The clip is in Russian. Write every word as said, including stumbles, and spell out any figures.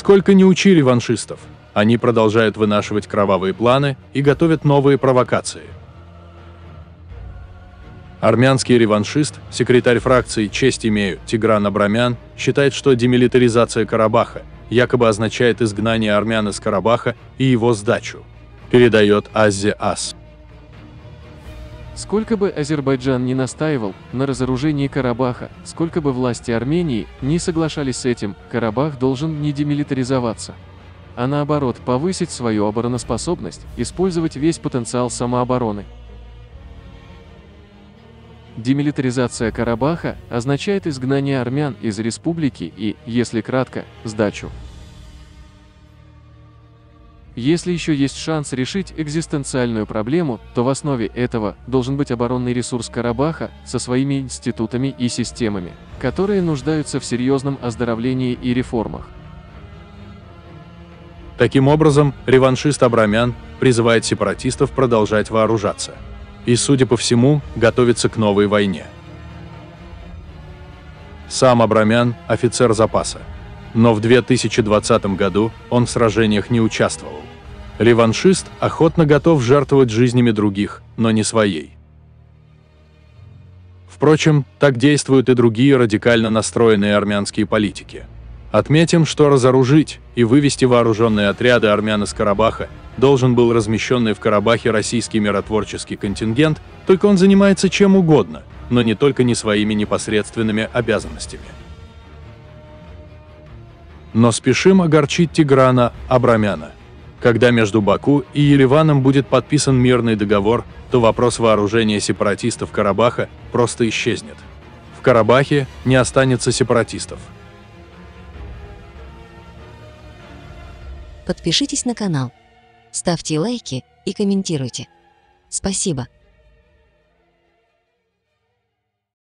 Сколько ни учили реваншистов, они продолжают вынашивать кровавые планы и готовят новые провокации. Армянский реваншист, секретарь фракции «Честь имею» Тигран Абрамян считает, что демилитаризация Карабаха якобы означает изгнание армян из Карабаха и его сдачу. Передает а зэ.az. Сколько бы Азербайджан не настаивал на разоружении Карабаха, сколько бы власти Армении не соглашались с этим, Карабах должен не демилитаризоваться, а наоборот повысить свою обороноспособность, использовать весь потенциал самообороны. Демилитаризация Карабаха означает изгнание армян из республики и, если кратко, сдачу. Если еще есть шанс решить экзистенциальную проблему, то в основе этого должен быть оборонный ресурс Карабаха со своими институтами и системами, которые нуждаются в серьезном оздоровлении и реформах. Таким образом, реваншист Абрамян призывает сепаратистов продолжать вооружаться и, судя по всему, готовится к новой войне. Сам Абрамян – офицер запаса, но в две тысячи двадцатом году он в сражениях не участвовал. Реваншист охотно готов жертвовать жизнями других, но не своей. Впрочем, так действуют и другие радикально настроенные армянские политики. Отметим, что разоружить и вывести вооруженные отряды армян из Карабаха должен был размещенный в Карабахе российский миротворческий контингент, только он занимается чем угодно, но не только не своими непосредственными обязанностями. Но спешим огорчить Тиграна Абрамяна. Когда между Баку и Ереваном будет подписан мирный договор, то вопрос вооружения сепаратистов Карабаха просто исчезнет. В Карабахе не останется сепаратистов. Подпишитесь на канал, ставьте лайки и комментируйте. Спасибо.